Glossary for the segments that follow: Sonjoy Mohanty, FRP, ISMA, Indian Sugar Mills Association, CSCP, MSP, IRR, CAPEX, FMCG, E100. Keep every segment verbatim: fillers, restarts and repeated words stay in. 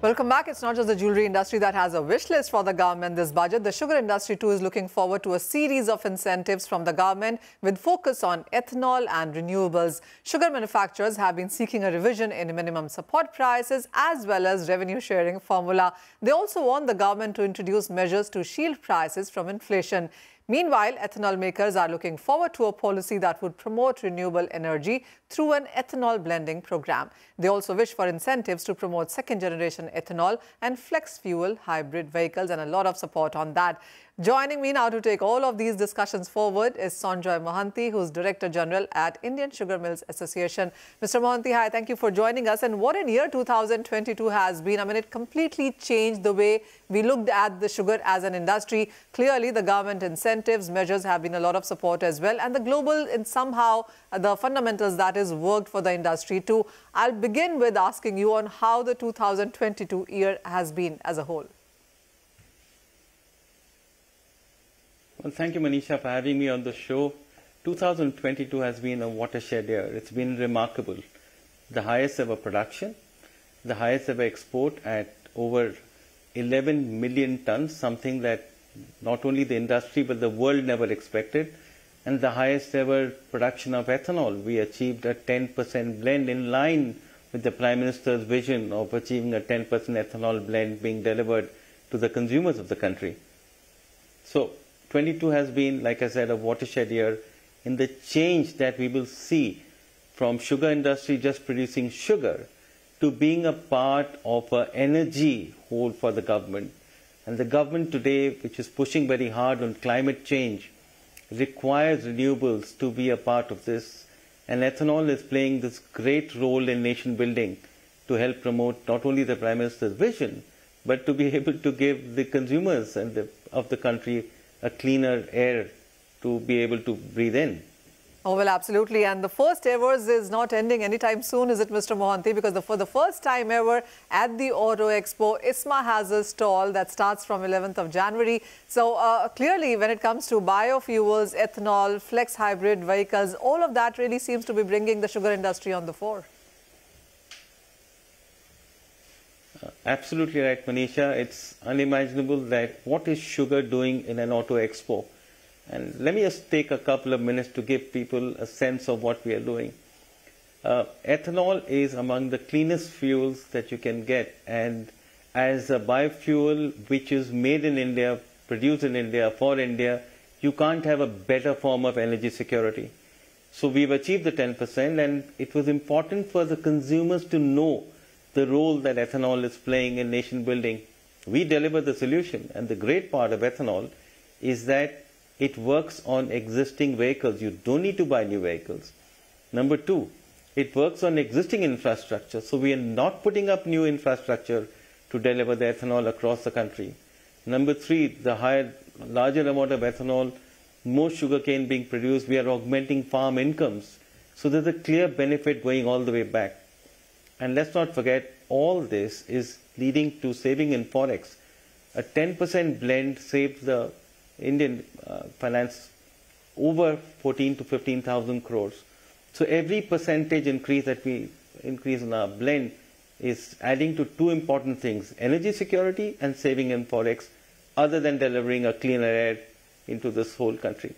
Welcome back. It's not just the jewellery industry that has a wish list for the government this budget. The sugar industry too is looking forward to a series of incentives from the government with focus on ethanol and renewables. Sugar manufacturers have been seeking a revision in minimum support prices as well as revenue sharing formula. They also want the government to introduce measures to shield prices from inflation. Meanwhile, ethanol makers are looking forward to a policy that would promote renewable energy through an ethanol blending program. They also wish for incentives to promote second-generation ethanol and flex-fuel hybrid vehicles, and a lot of support on that. Joining me now to take all of these discussions forward is Sonjoy Mohanty, who's Director General at Indian Sugar Mills Association. Mister Mohanty, hi, thank you for joining us. And what a year two thousand twenty-two has been. I mean, it completely changed the way we looked at the sugar as an industry. Clearly, the government incentives measures have been a lot of support as well, and the global and somehow the fundamentals that is worked for the industry too. I'll begin with asking you on how the two thousand twenty-two year has been as a whole. Well, thank you, Manisha, for having me on the show. two thousand twenty-two has been a watershed year. It's been remarkable. The highest ever production, the highest ever export at over eleven million tons, something that not only the industry but the world never expected, and the highest ever production of ethanol. We achieved a ten percent blend in line with the Prime Minister's vision of achieving a ten percent ethanol blend being delivered to the consumers of the country. So twenty-two has been, like I said, a watershed year in the change that we will see from sugar industry just producing sugar to being a part of an energy whole for the government. And the government today, which is pushing very hard on climate change, requires renewables to be a part of this. And ethanol is playing this great role in nation building to help promote not only the Prime Minister's vision, but to be able to give the consumers and the, of the country a cleaner air to be able to breathe in. Oh, well, absolutely. And the first ever is not ending anytime soon, is it, Mister Mohanty? Because the, for the first time ever at the Auto Expo, I S M A has a stall that starts from eleventh of January. So uh, clearly, when it comes to biofuels, ethanol, flex hybrid vehicles, all of that really seems to be bringing the sugar industry on the fore. Uh, absolutely right, Manisha. It's unimaginable that what is sugar doing in an Auto Expo? And let me just take a couple of minutes to give people a sense of what we are doing. Uh, ethanol is among the cleanest fuels that you can get, and as a biofuel which is made in India, produced in India, for India, you can't have a better form of energy security. So we've achieved the ten percent, and it was important for the consumers to know the role that ethanol is playing in nation building. We deliver the solution, and the great part of ethanol is that it works on existing vehicles. You don't need to buy new vehicles. Number two, it works on existing infrastructure. So we are not putting up new infrastructure to deliver the ethanol across the country. Number three, the higher, larger amount of ethanol, more sugarcane being produced, we are augmenting farm incomes. So there's a clear benefit going all the way back. And let's not forget, all this is leading to saving in Forex. A ten percent blend saves the Indian uh, finance over fourteen to fifteen thousand crores. So every percentage increase that we increase in our blend is adding to two important things: energy security and saving in Forex, other than delivering a cleaner air into this whole country.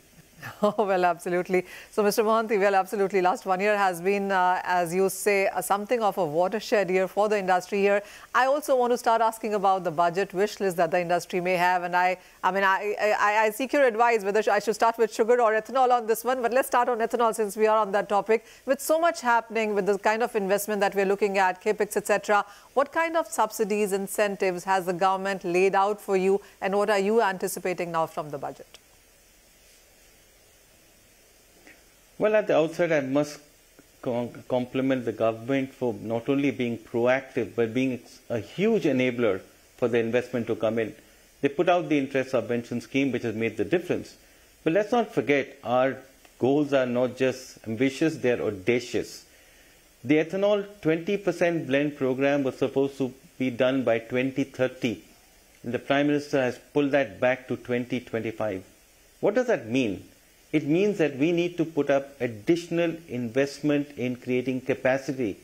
Oh, well, absolutely. So, Mister Mohanty, well, absolutely. Last one year has been, uh, as you say, uh, something of a watershed year for the industry here. I also want to start asking about the budget wish list that the industry may have. And I, I mean, I, I, I seek your advice whether I should start with sugar or ethanol on this one. But let's start on ethanol since we are on that topic. With so much happening, with the kind of investment that we're looking at, CAPEX, et cetera, what kind of subsidies, incentives has the government laid out for you? And what are you anticipating now from the budget? Well, at the outset, I must compliment the government for not only being proactive, but being a huge enabler for the investment to come in. They put out the interest subvention scheme, which has made the difference. But let's not forget, our goals are not just ambitious, they are audacious. The ethanol twenty percent blend program was supposed to be done by twenty thirty. And the Prime Minister has pulled that back to twenty twenty-five. What does that mean? It means that we need to put up additional investment in creating capacity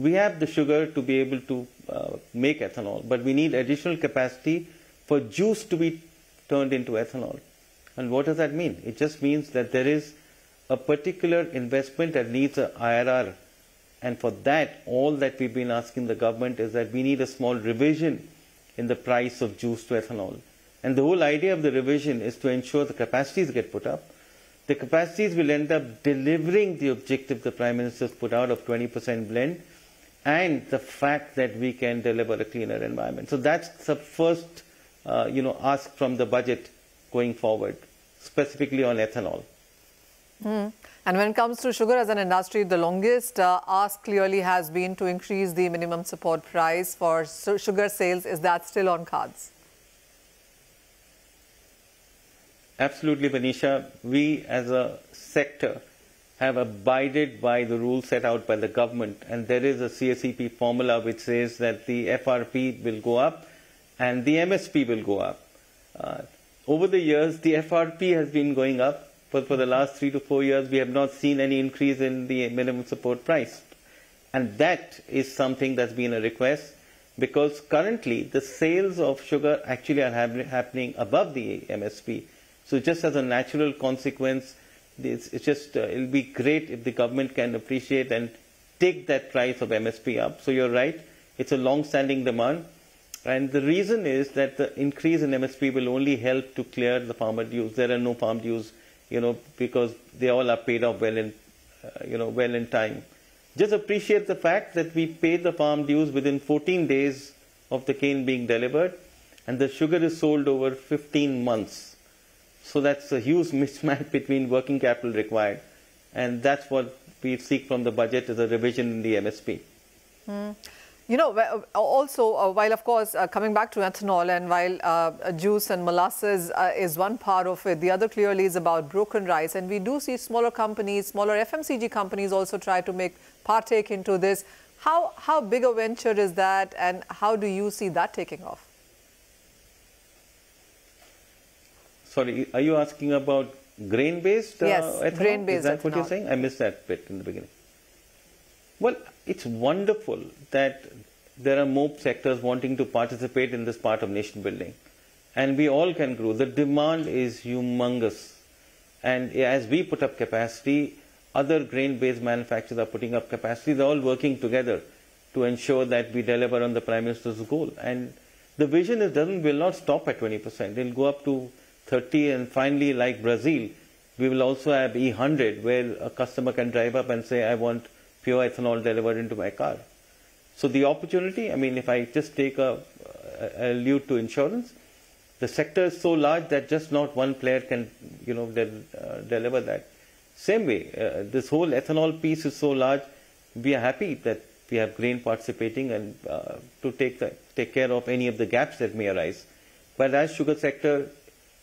We have the sugar to be able to uh, make ethanol, but we need additional capacity for juice to be turned into ethanol. And what does that mean? It just means that there is a particular investment that needs an I R R. And for that, all that we've been asking the government is that we need a small revision in the price of juice to ethanol. And the whole idea of the revision is to ensure the capacities get put up. The capacities will end up delivering the objective the Prime Minister's put out of twenty percent blend, and the fact that we can deliver a cleaner environment. So that's the first uh, you know, ask from the budget going forward, specifically on ethanol. Mm. And when it comes to sugar as an industry, the longest uh, ask clearly has been to increase the minimum support price for sugar sales. Is that still on cards? Absolutely, Vanisha. We as a sector have abided by the rules set out by the government, and there is a C S C P formula which says that the F R P will go up and the M S P will go up. Uh, over the years, the F R P has been going up, but for the last three to four years, we have not seen any increase in the minimum support price. And that is something that's been a request, because currently the sales of sugar actually are happening above the M S P. So just as a natural consequence, it's, it's just uh, it'll be great if the government can appreciate and take that price of M S P up. So you're right, it's a long-standing demand. And the reason is that the increase in M S P will only help to clear the farmer dues. There are no farm dues, you know, because they all are paid off well in, uh, you know, well in time. Just appreciate the fact that we pay the farm dues within fourteen days of the cane being delivered, and the sugar is sold over fifteen months. So that's a huge mismatch between working capital required, and that's what we seek from the budget, is a revision in the M S P. Mm. You know, also, uh, while of course, uh, coming back to ethanol, and while uh, juice and molasses uh, is one part of it, the other clearly is about broken rice. And we do see smaller companies, smaller F M C G companies also try to make partake into this. How, how big a venture is that, and how do you see that taking off? Sorry, are you asking about grain-based uh, yes, ethanol? Grain-based Is that ethanol. What you're saying? I missed that bit in the beginning. Well, it's wonderful that there are more sectors wanting to participate in this part of nation building, and we all can grow. The demand is humongous, and as we put up capacity, other grain-based manufacturers are putting up capacity. They're all working together to ensure that we deliver on the Prime Minister's goal. And the vision is doesn't will not stop at twenty percent. It'll go up to thirty, and finally, like Brazil, we will also have E one hundred, where a customer can drive up and say, I want pure ethanol delivered into my car. So the opportunity, I mean, if I just take a, a allude to insurance, the sector is so large that just not one player can, you know, del, uh, deliver that. Same way, uh, this whole ethanol piece is so large, we are happy that we have grain participating and uh, to take, the, take care of any of the gaps that may arise. But as sugar sector,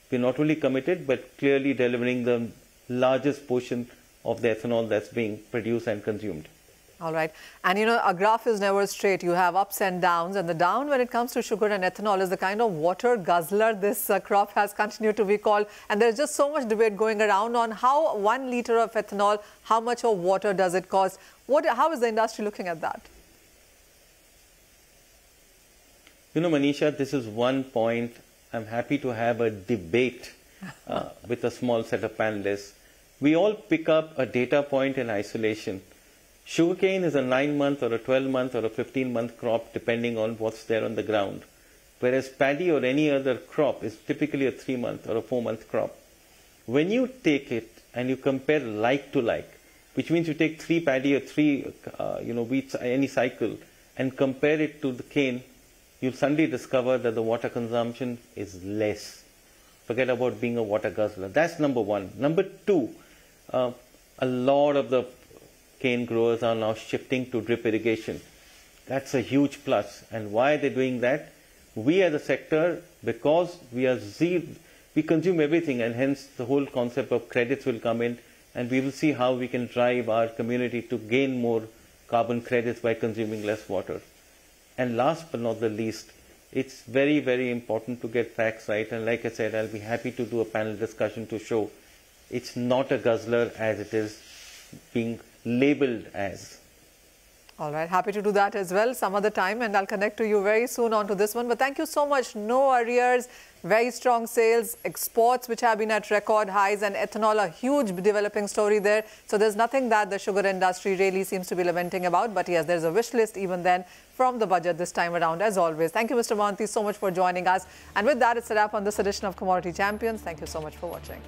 we're not only committed, but clearly delivering the largest portion of the ethanol that's being produced and consumed. All right. And you know, a graph is never straight. You have ups and downs, and the down when it comes to sugar and ethanol is the kind of water guzzler this uh, crop has continued to be called. And there's just so much debate going around on how one litre of ethanol, how much of water does it cost? What, how is the industry looking at that? You know, Manisha, this is one point I'm happy to have a debate uh, with a small set of panelists. We all pick up a data point in isolation. Sugarcane is a nine-month or a twelve-month or a fifteen-month crop, depending on what's there on the ground, whereas paddy or any other crop is typically a three-month or a four-month crop. When you take it and you compare like to like, which means you take three paddy or three uh, you know, wheat, any cycle, and compare it to the cane, you'll suddenly discover that the water consumption is less. Forget about being a water guzzler. That's number one. Number two, Uh, a lot of the cane growers are now shifting to drip irrigation. That's a huge plus. And why are they doing that? We as a sector, because we are zero, we consume everything, and hence the whole concept of credits will come in, and we will see how we can drive our community to gain more carbon credits by consuming less water. And last but not the least, it's very, very important to get facts right. And like I said, I'll be happy to do a panel discussion to show it's not a guzzler as it is being labeled as. All right, happy to do that as well some other time, and I'll connect to you very soon on to this one. But thank you so much. No arrears, very strong sales, exports which have been at record highs, and ethanol, a huge developing story there. So there's nothing that the sugar industry really seems to be lamenting about. But yes, there's a wish list even then from the budget this time around, as always. Thank you, Mister Mohanty, so much for joining us. And with that, it's a wrap on this edition of Commodity Champions. Thank you so much for watching.